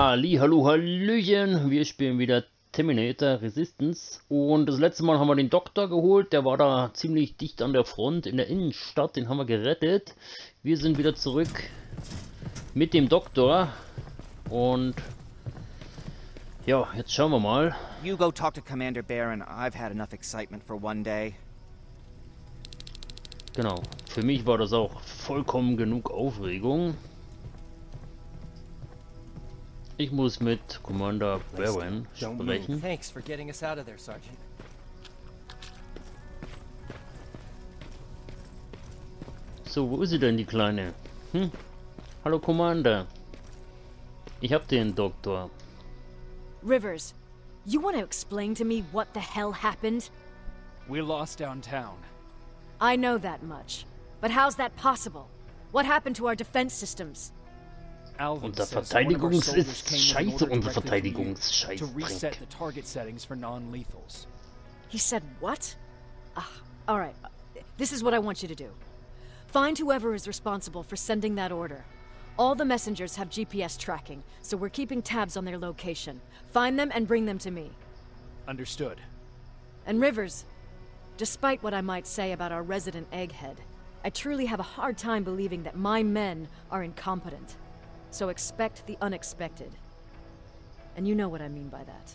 Hallihallo, hallöchen, wir spielen wieder Terminator Resistance und das letzte Mal haben wir den Doktor geholt, der war da ziemlich dicht an der Front in der Innenstadt, den haben wir gerettet. Wir sind wieder zurück mit dem Doktor und ja, jetzt schauen wir mal. You go talk to Commander Baron. I've had enough excitement for one day. Genau, für mich war das auch vollkommen genug Aufregung. Ich muss mit Commander Baron sprechen. So, wo ist sie denn, die Kleine? Hm? Hallo, Commander. Ich hab den Doktor. Rivers, you want to explain to me what the hell happened? We're lost downtown. I know that much. But how's that possible? What happened to our defense systems? Unser Verteidigungs ist scheiße, unser Verteidigungsscheiße. He said what? All right. This is what I want you to do. Find whoever is responsible for sending that order. All the messengers have GPS tracking, so we're keeping tabs on their location. Find them and bring them to me. Understood. And Rivers, despite what I might say about our resident egghead, I truly have a hard time believing that my men are incompetent. So expect the unexpected. And you know what I mean by that.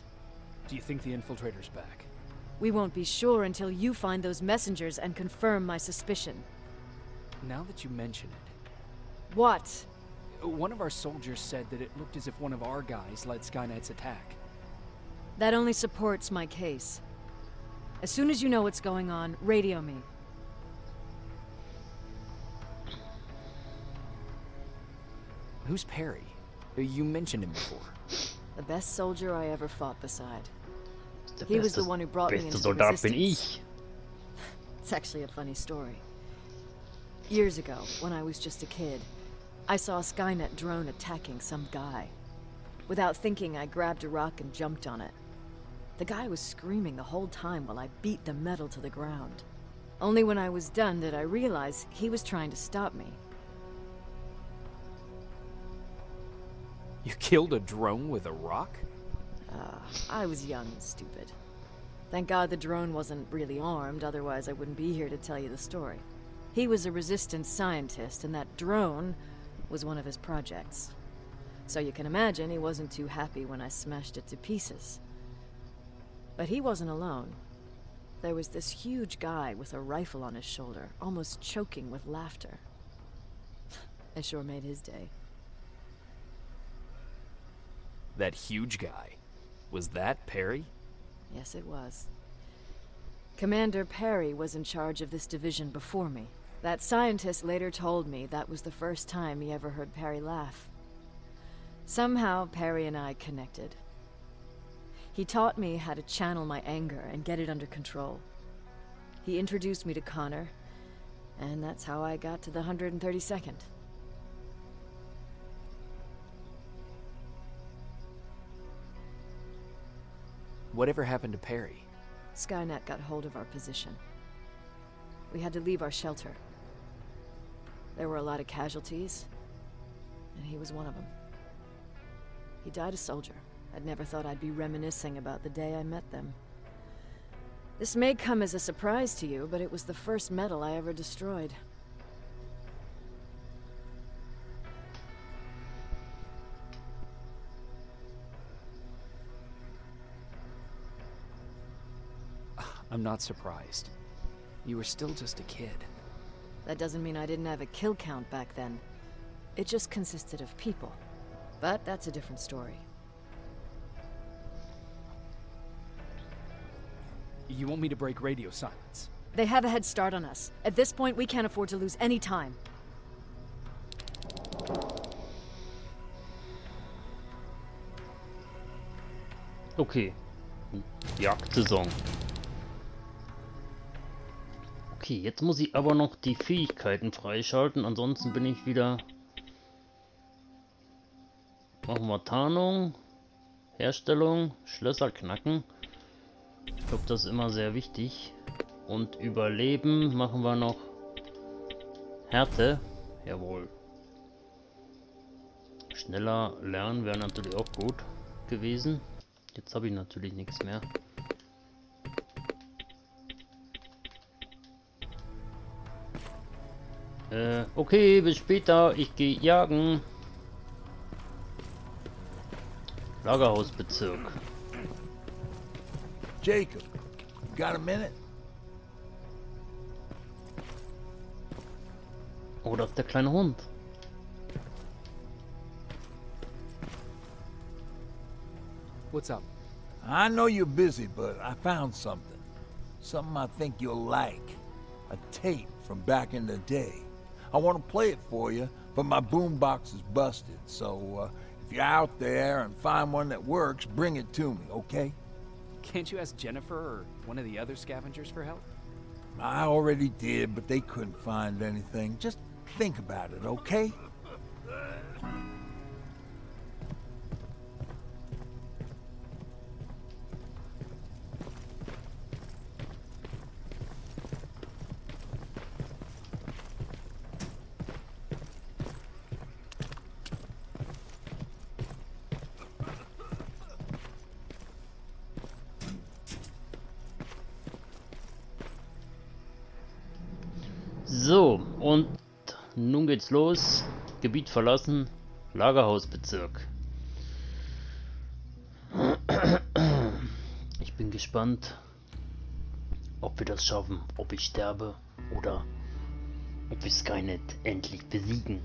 Do you think the infiltrator's back? We won't be sure until you find those messengers and confirm my suspicion. Now that you mention it. What? One of our soldiers said that it looked as if one of our guys led Skynet's attack. That only supports my case. As soon as you know what's going on, radio me. Who's Perry? You mentioned him before. The best soldier I ever fought beside. He was the one who brought me into Resistance. It's actually a funny story. Years ago, when I was just a kid, I saw a Skynet drone attacking some guy. Without thinking, I grabbed a rock and jumped on it. The guy was screaming the whole time while I beat the metal to the ground. Only when I was done did I realize he was trying to stop me. You killed a drone with a rock? I was young and stupid. Thank God the drone wasn't really armed, otherwise I wouldn't be here to tell you the story. He was a resistance scientist, and that drone was one of his projects. So you can imagine he wasn't too happy when I smashed it to pieces. But he wasn't alone. There was this huge guy with a rifle on his shoulder, almost choking with laughter. I sure made his day. That huge guy. Was that Perry? Yes, it was. Commander Perry was in charge of this division before me. That scientist later told me that was the first time he ever heard Perry laugh. Somehow, Perry and I connected. He taught me how to channel my anger and get it under control. He introduced me to Connor, and that's how I got to the 132nd. Whatever happened to Perry? Skynet got hold of our position. We had to leave our shelter. There were a lot of casualties, and he was one of them. He died a soldier. I'd never thought I'd be reminiscing about the day I met them. This may come as a surprise to you, but it was the first metal I ever destroyed. I'm not surprised. You were still just a kid. That doesn't mean I didn't have a kill count back then. It just consisted of people. But that's a different story. You want me to break radio silence? They have a head start on us. At this point, we can't afford to lose any time. Okay. Jagdsaison. Okay, jetzt muss ich aber noch die Fähigkeiten freischalten, ansonsten bin ich wieder... Machen wir Tarnung, Herstellung, Schlösser knacken. Ich glaube, das ist immer sehr wichtig. Und Überleben machen wir noch Härte. Jawohl. Schneller lernen wäre natürlich auch gut gewesen. Jetzt habe ich natürlich nichts mehr. Okay, bis später. Ich gehe jagen. Lagerhaus Bezirk. Jacob, you got a minute? Oh, das ist der kleine Hund. What's up? I know you're busy, but I found something. Something I think you'll like. A tape from back in the day. I want to play it for you, but my boombox is busted. So if you're out there and find one that works, bring it to me, okay? Can't you ask Jennifer or one of the other scavengers for help? I already did, but they couldn't find anything. Just think about it, okay? So, und nun geht's los. Gebiet verlassen, Lagerhausbezirk. Ich bin gespannt, ob wir das schaffen, ob ich sterbe oder ob wir Skynet endlich besiegen.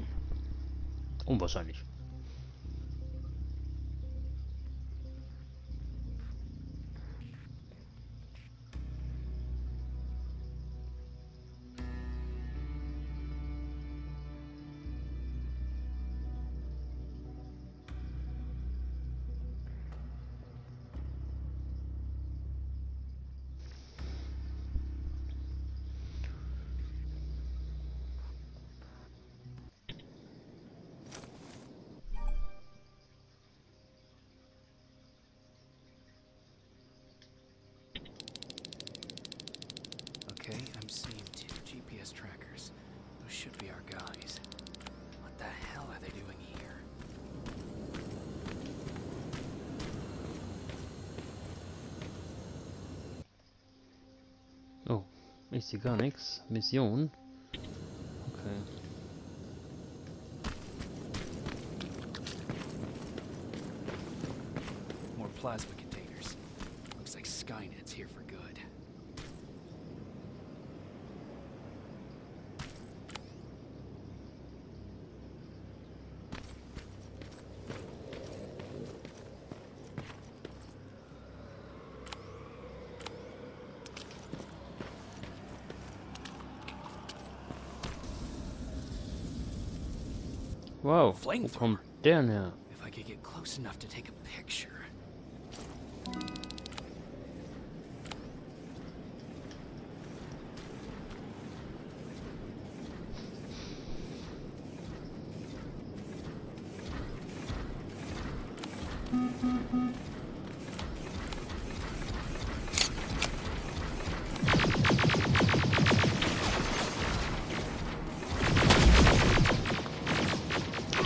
Unwahrscheinlich. Oh, ich sehe gar nichts. Mission. Okay. More plasma containers. Looks like Skynet's here for good. Wow, wo kommt der her?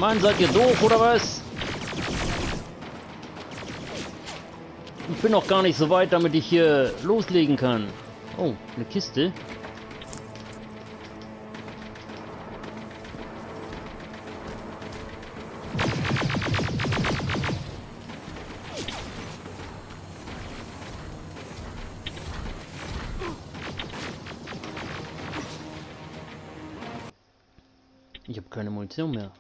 Mann, seid ihr doof oder was? Ich bin noch gar nicht so weit, damit ich hier loslegen kann. Oh, eine Kiste. Ich habe keine Munition mehr.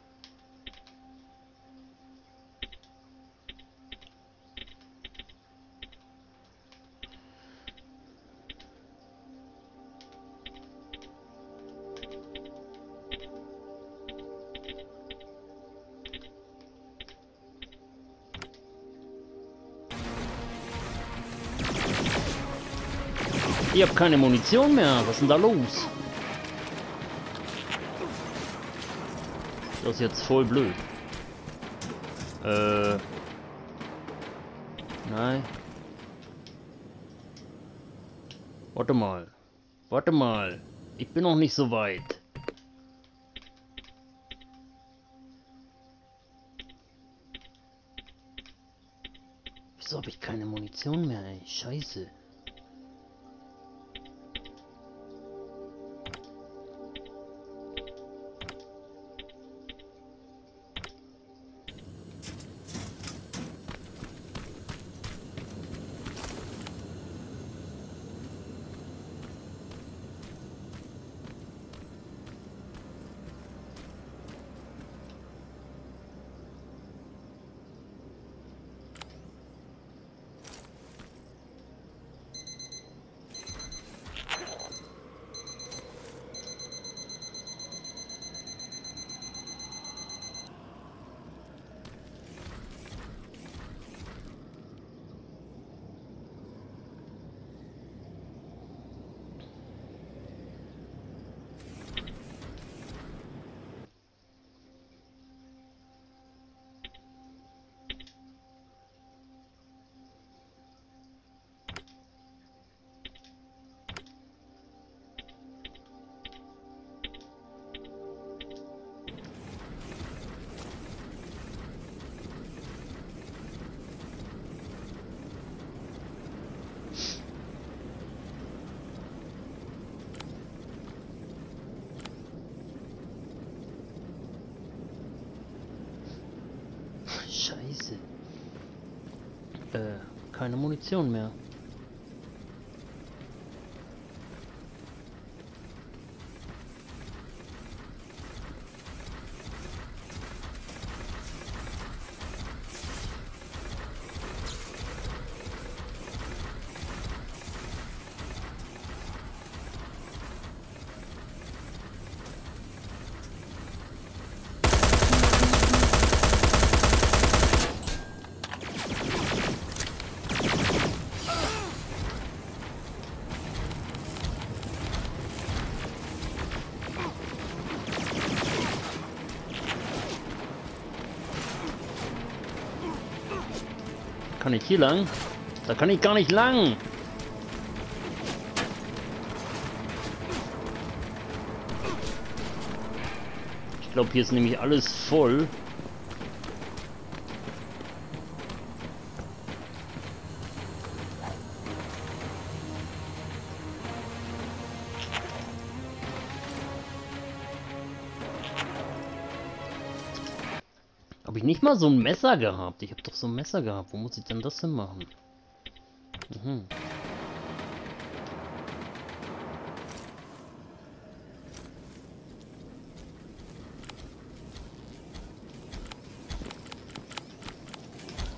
Ich habe keine Munition mehr. Was ist denn da los? Das ist jetzt voll blöd. Nein. Warte mal. Warte mal. Ich bin noch nicht so weit. Wieso habe ich keine Munition mehr, ey? Scheiße. Keine Munition mehr. Kann ich hier lang? Da kann ich gar nicht lang! Ich glaube, hier ist nämlich alles voll. Habe ich nicht mal so ein Messer gehabt? Ich habe doch so ein Messer gehabt. Wo muss ich denn das hin machen? Mhm.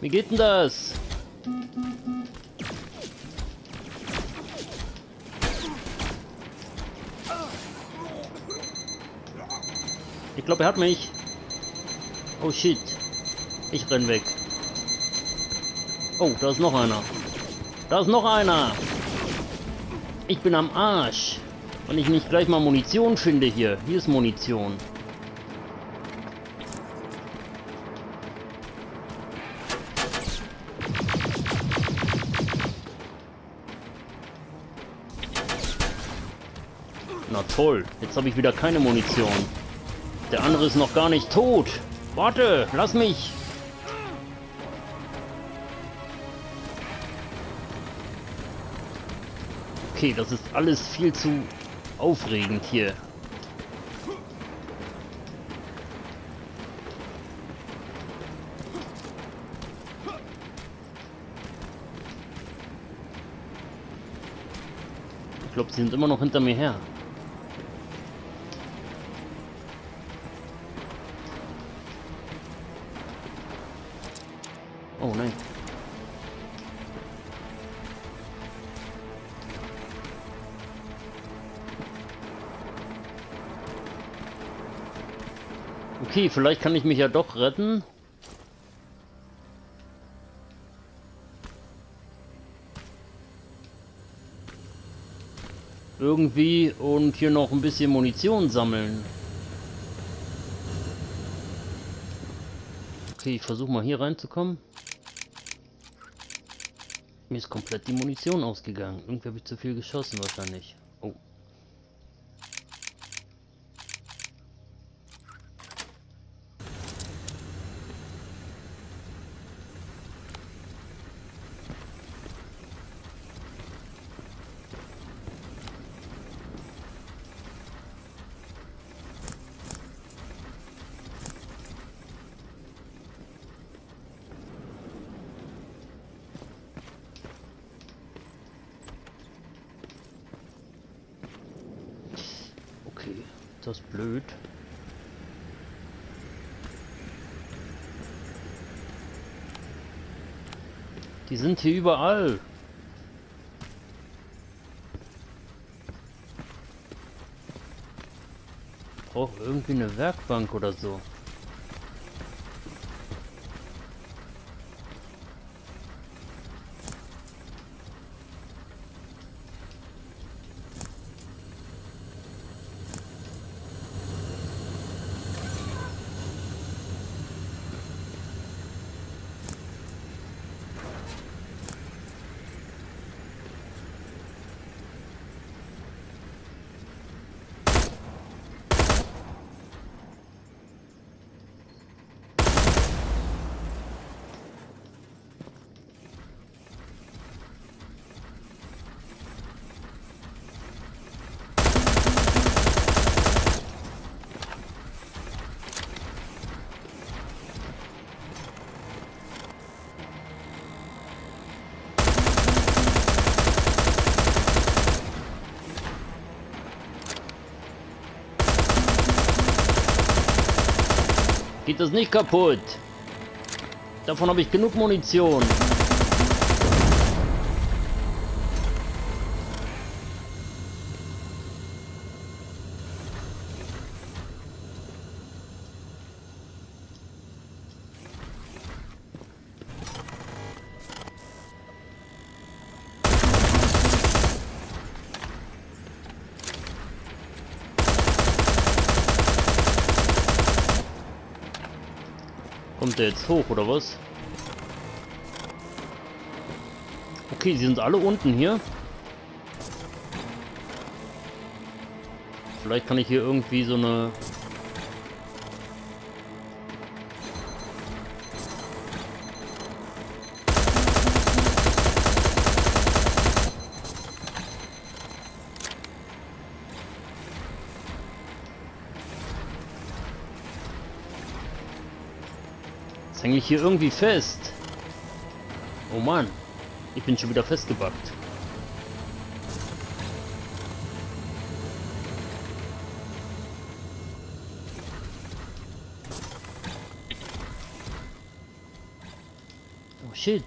Wie geht denn das? Ich glaube, er hat mich. Oh shit, ich renn weg. Oh, da ist noch einer. Da ist noch einer. Ich bin am Arsch. Wenn ich nicht gleich mal Munition finde hier. Hier ist Munition. Na toll, jetzt habe ich wieder keine Munition. Der andere ist noch gar nicht tot. Warte, lass mich! Okay, das ist alles viel zu aufregend hier. Ich glaube, sie sind immer noch hinter mir her. Oh nein. Okay, vielleicht kann ich mich ja doch retten. Irgendwie und hier noch ein bisschen Munition sammeln. Okay, ich versuche mal hier reinzukommen. Mir ist komplett die Munition ausgegangen. Irgendwie habe ich zu viel geschossen wahrscheinlich. Oh. ist das blöd. Die sind hier überall. Braucht irgendwie eine Werkbank oder so. Geht das nicht kaputt? Davon habe ich genug Munition. Kommt der jetzt hoch oder was? Okay, sie sind alle unten hier. Vielleicht kann ich hier irgendwie so eine... Hänge ich hier irgendwie fest? Oh Mann, ich bin schon wieder festgebackt. Oh shit.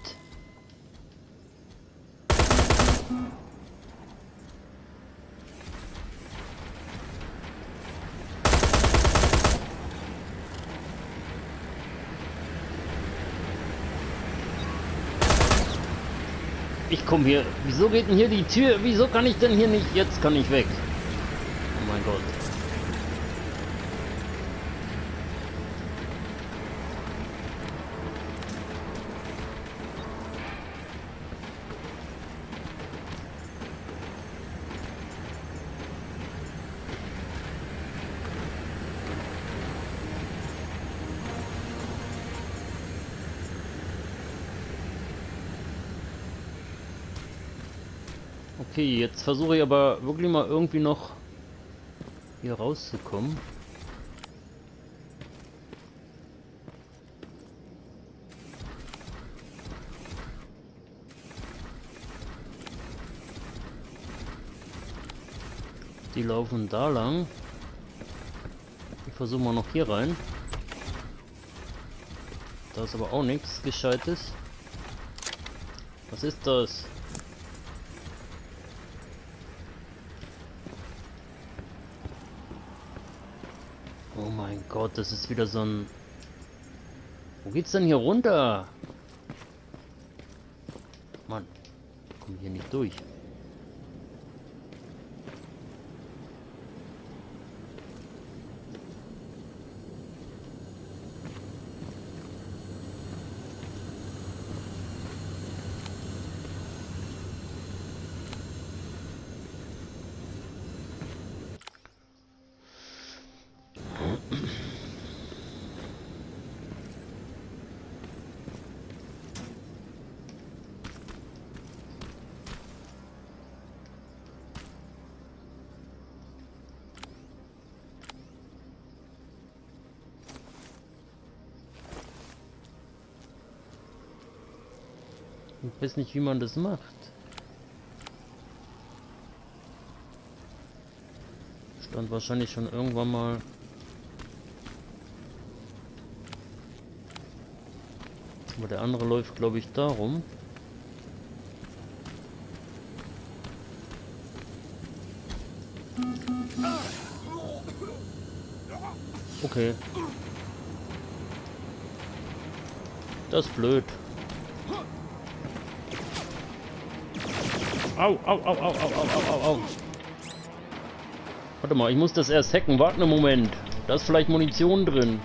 Ich komme hier. Wieso geht denn hier die Tür? Wieso kann ich denn hier nicht? Jetzt kann ich weg. Oh mein Gott. Okay, jetzt versuche ich aber wirklich mal irgendwie noch hier rauszukommen. Die laufen da lang. Ich versuche mal noch hier rein. Da ist aber auch nichts Gescheites. Was ist das? Oh mein Gott, das ist wieder so ein... Wo geht's denn hier runter? Mann, ich komme hier nicht durch. Ich weiß nicht, wie man das macht. Stand wahrscheinlich schon irgendwann mal. Aber der andere läuft, glaube ich, da rum. Okay. Das ist blöd. Au, au, au, au, au, au, au. Warte mal, ich muss das erst hacken. Warte einen Moment. Da ist vielleicht Munition drin.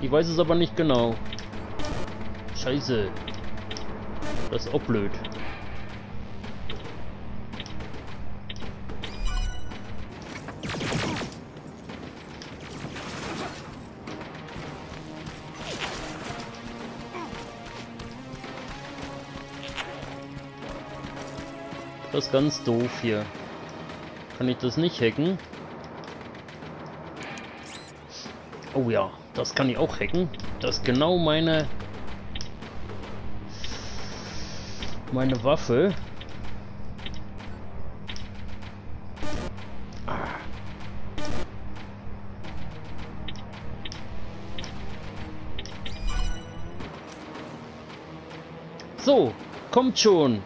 Ich weiß es aber nicht genau. Scheiße. Das ist auch blöd. Das ist ganz doof hier. Kann ich das nicht hacken? Oh ja, das kann ich auch hacken. Das ist genau meine Waffe. So, kommt schon.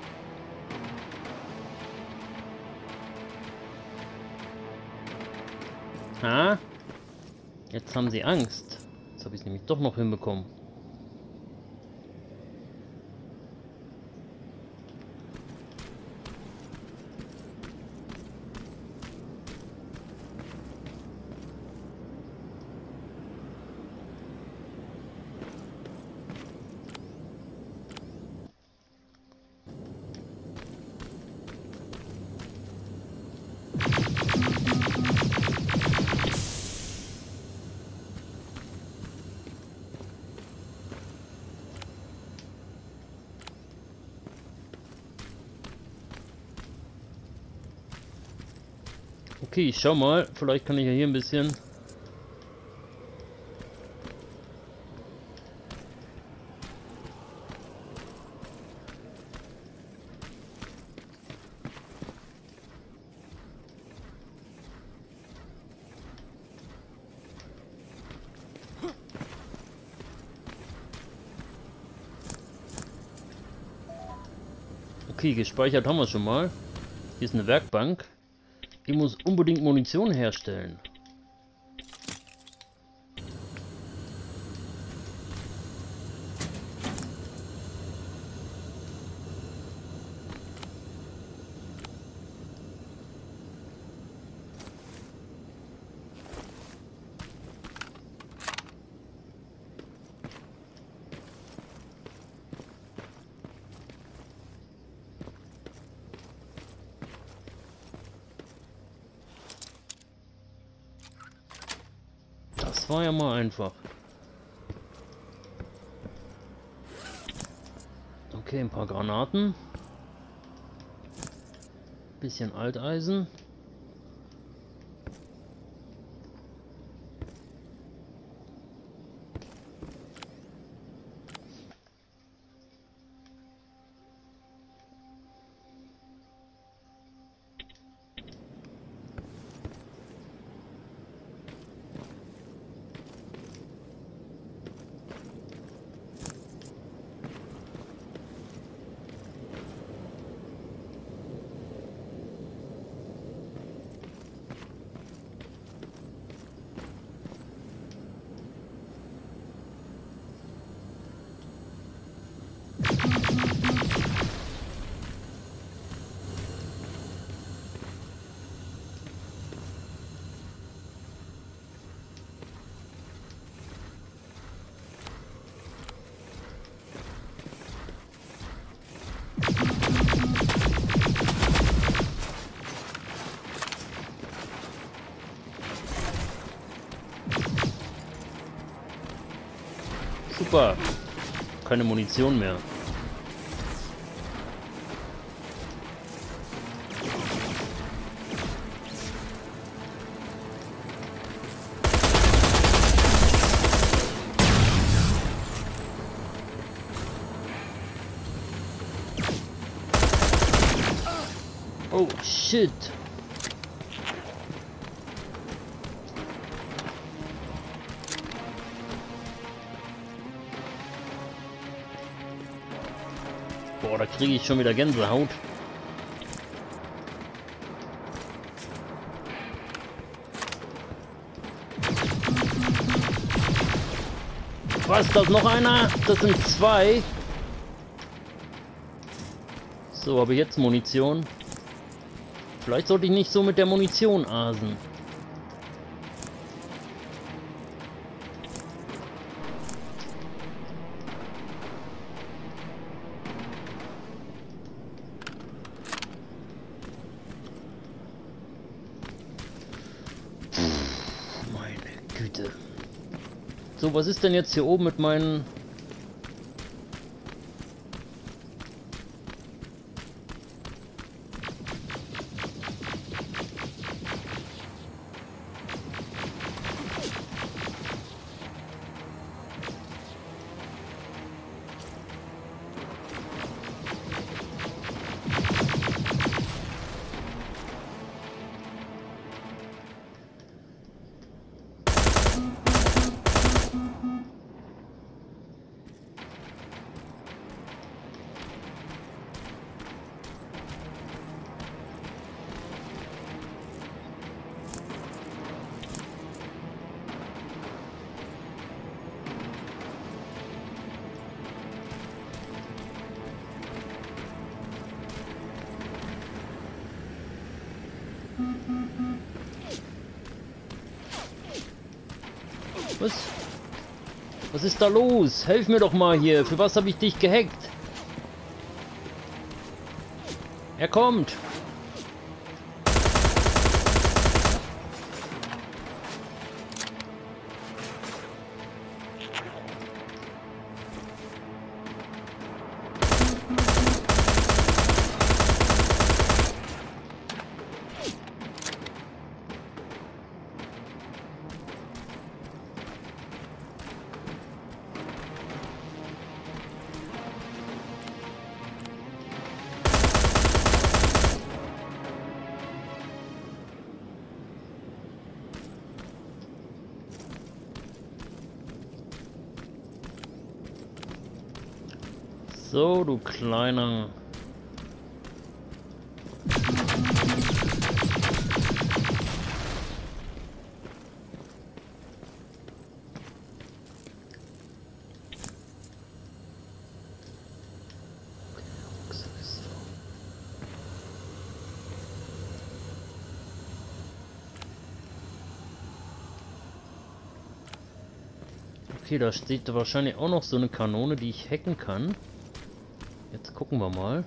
Ha? Jetzt haben sie Angst. Jetzt habe ich es nämlich doch noch hinbekommen. Okay, ich schau mal. Vielleicht kann ich ja hier ein bisschen... Okay, gespeichert haben wir schon mal. Hier ist eine Werkbank. Ich muss unbedingt Munition herstellen. War ja mal einfach. Okay, ein paar Granaten. Bisschen Alteisen. Super. Keine Munition mehr. Oh, shit. Shit. Boah, da kriege ich schon wieder Gänsehaut. Was, da ist noch einer? Das sind zwei. So, habe ich jetzt Munition? Vielleicht sollte ich nicht so mit der Munition asen. So, was ist denn jetzt hier oben mit meinen... Was ist da los? Helf mir doch mal hier. Für was habe ich dich gehackt? Er kommt. So, du kleiner. Okay, da steht wahrscheinlich auch noch so eine Kanone, die ich hacken kann. Jetzt gucken wir mal.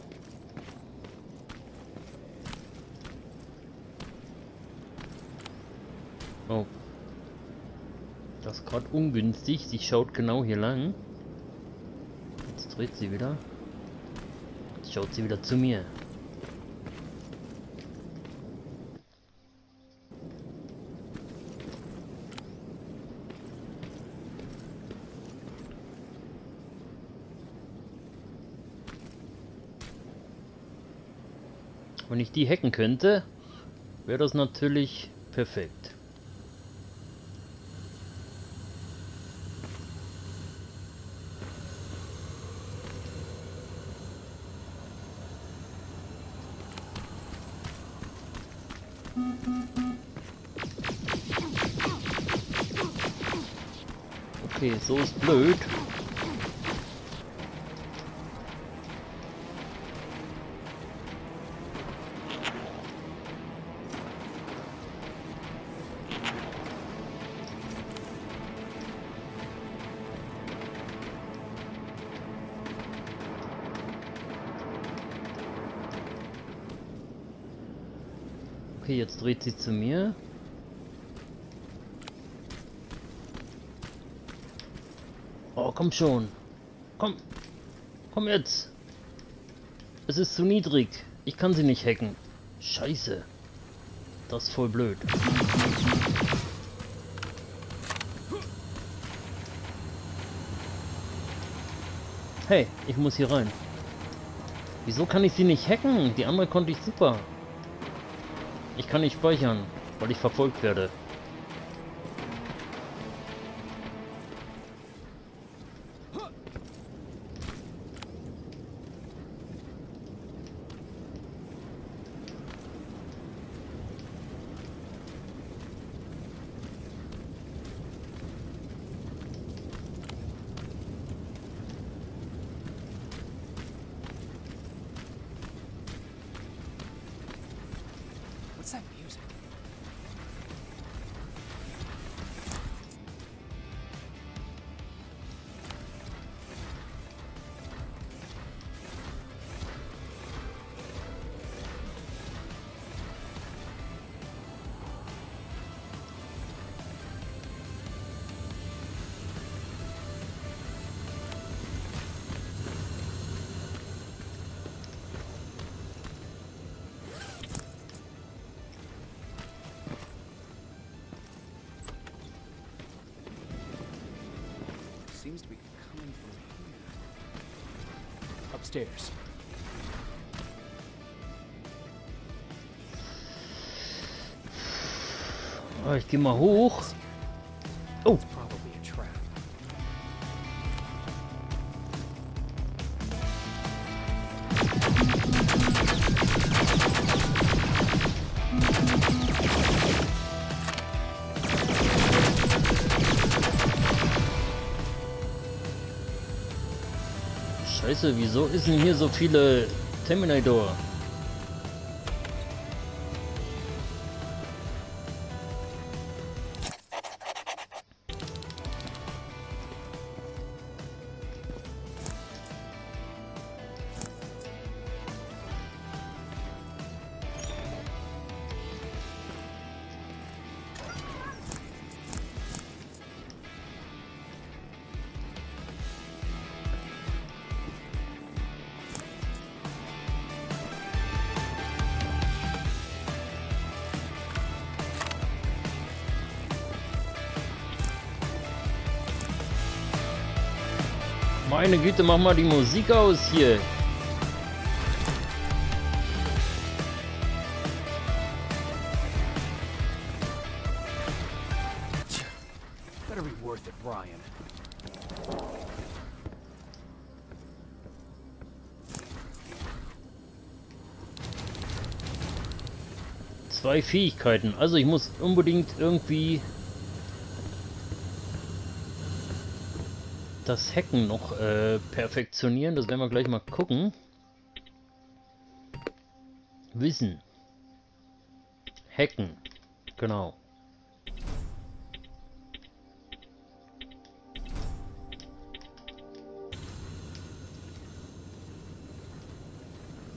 Oh. Das ist gerade ungünstig. Sie schaut genau hier lang. Jetzt dreht sie wieder. Jetzt schaut sie wieder zu mir. Wenn ich die hacken könnte, wäre das natürlich perfekt. Okay, so ist blöd. Okay, jetzt dreht sie zu mir. Oh, komm schon. Komm. Komm jetzt. Es ist zu niedrig. Ich kann sie nicht hacken. Scheiße. Das ist voll blöd. Hey, ich muss hier rein. Wieso kann ich sie nicht hacken? Die andere konnte ich super. Ich kann nicht speichern, weil ich verfolgt werde. Seems to be coming from upstairs. Oh, ich gehe mal hoch. Oh. Scheiße, wieso ist denn hier so viele Terminator? Meine Güte, mach mal die Musik aus hier. Better be worth it, Brian. Zwei Fähigkeiten. Also ich muss unbedingt irgendwie das Hacken noch perfektionieren. Das werden wir gleich mal gucken. Wissen. Hacken. Genau.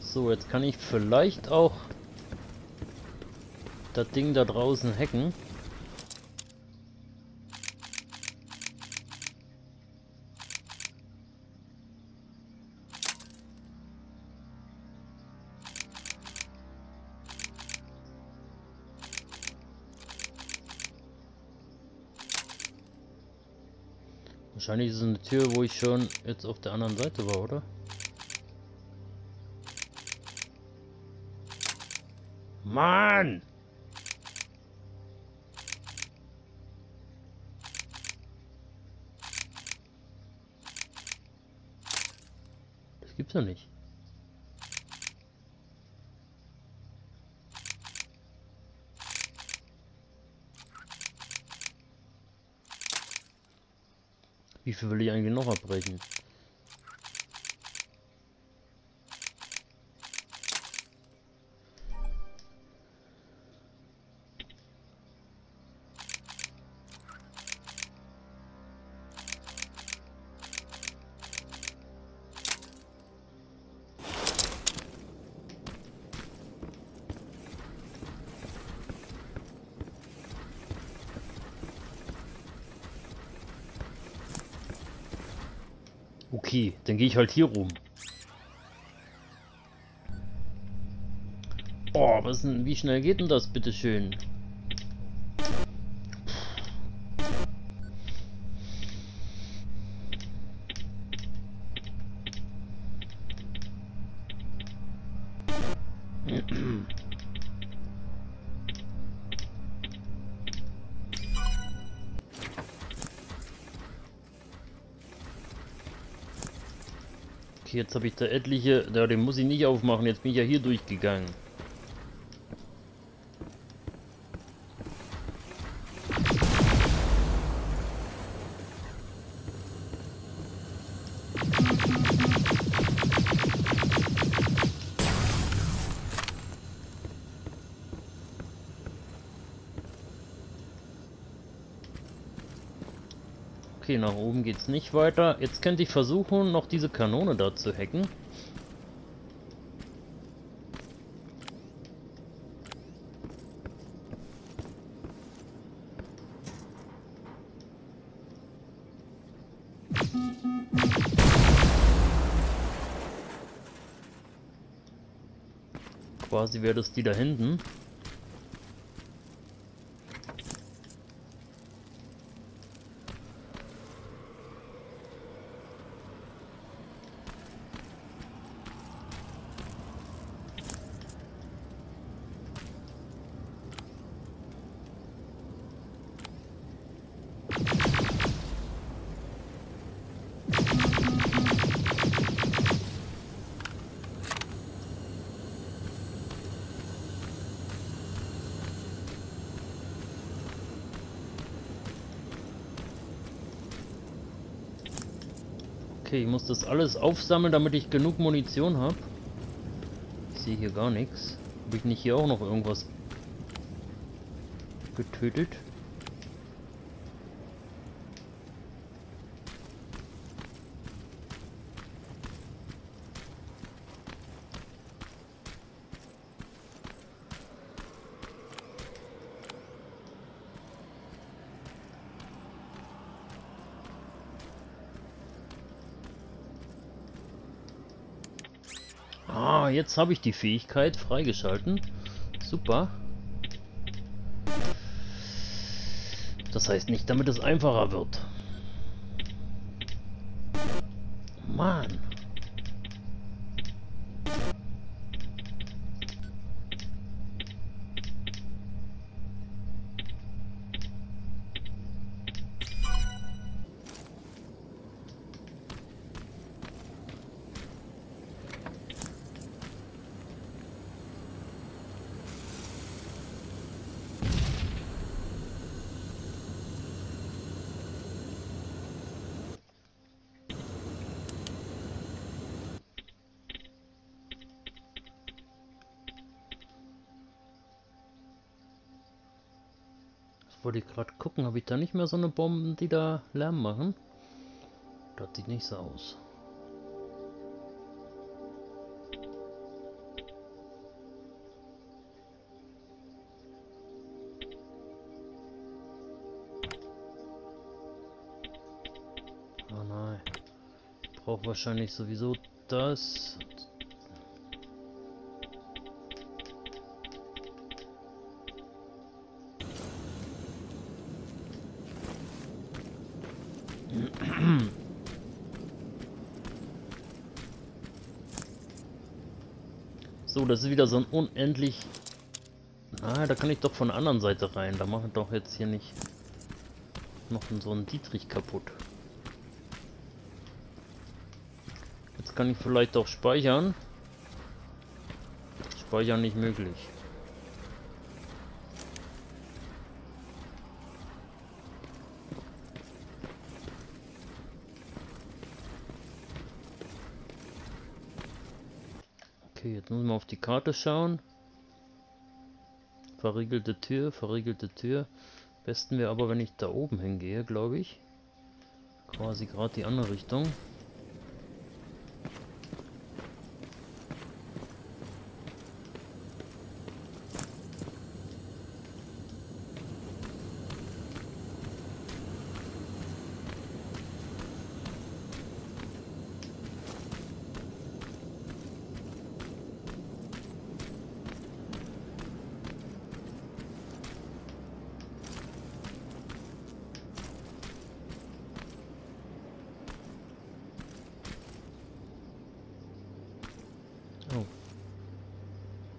So, jetzt kann ich vielleicht auch das Ding da draußen hacken. Wahrscheinlich ist es eine Tür, wo ich schon jetzt auf der anderen Seite war, oder? Mann! Das gibt's doch nicht. Wie viel will ich eigentlich noch abbrechen? Okay, dann gehe ich halt hier rum. Boah, was denn, wie schnell geht denn das, bitteschön? jetzt habe ich da etliche. Ja, den muss ich nicht aufmachen, jetzt bin ich ja hier durchgegangen. Okay, nach oben geht's nicht weiter. Jetzt könnte ich versuchen, noch diese Kanone da zu hacken. Quasi wäre das die da hinten. Ich muss das alles aufsammeln, damit ich genug Munition habe. Ich sehe hier gar nichts. Habe ich nicht hier auch noch irgendwas getötet? Ah, jetzt habe ich die Fähigkeit freigeschalten. Super. Das heißt nicht, damit es einfacher wird. Mann. Wollte ich gerade gucken, habe ich da nicht mehr so eine Bomben, die da Lärm machen? Das sieht nicht so aus. Oh nein. Ich brauche wahrscheinlich sowieso das. So, das ist wieder so ein unendlich... Ah, da kann ich doch von der anderen Seite rein. Da machen wir doch jetzt hier nicht noch so einen Dietrich kaputt. Jetzt kann ich vielleicht auch speichern. Speichern nicht möglich. Jetzt müssen wir auf die Karte schauen. Verriegelte Tür, verriegelte Tür. Besten wäre aber, wenn ich da oben hingehe, glaube ich. Quasi gerade die andere Richtung.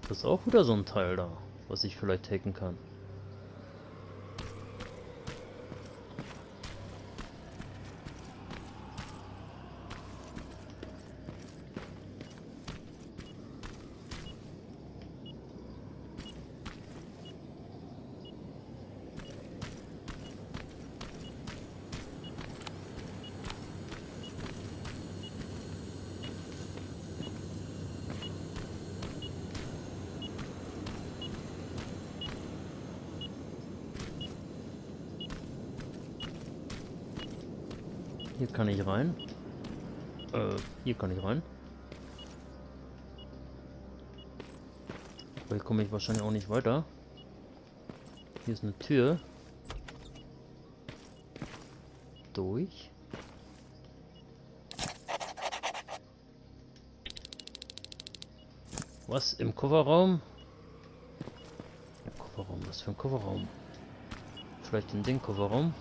Das ist auch wieder so ein Teil da, was ich vielleicht hacken kann. Hier kann ich rein. Hier kann ich rein. Aber hier komme ich wahrscheinlich auch nicht weiter. Hier ist eine Tür. Durch. Was im Kofferraum? Im Kofferraum, was für ein Kofferraum? Vielleicht in den Kofferraum?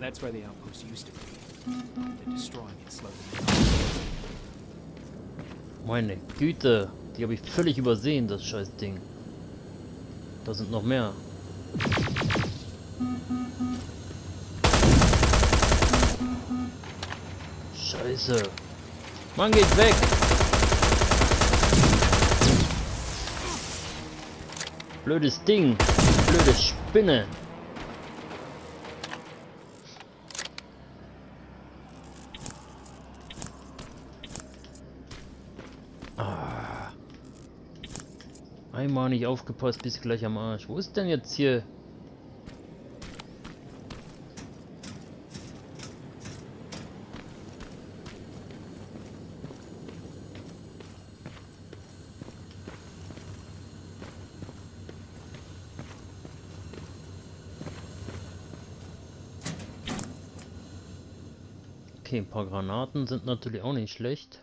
That's where the outpost used to be. They're destroying it slowly. Meine Güte, die habe ich völlig übersehen, das scheiß Ding. Da sind noch mehr. Scheiße. Mann, geht weg! Blödes Ding! Blöde Spinne! Einmal nicht aufgepasst, bis gleich am Arsch. Wo ist denn jetzt hier? Okay, ein paar Granaten sind natürlich auch nicht schlecht.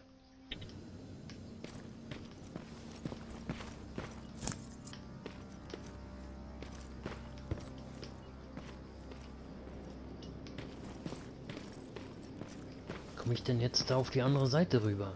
Komme ich denn jetzt da auf die andere Seite rüber?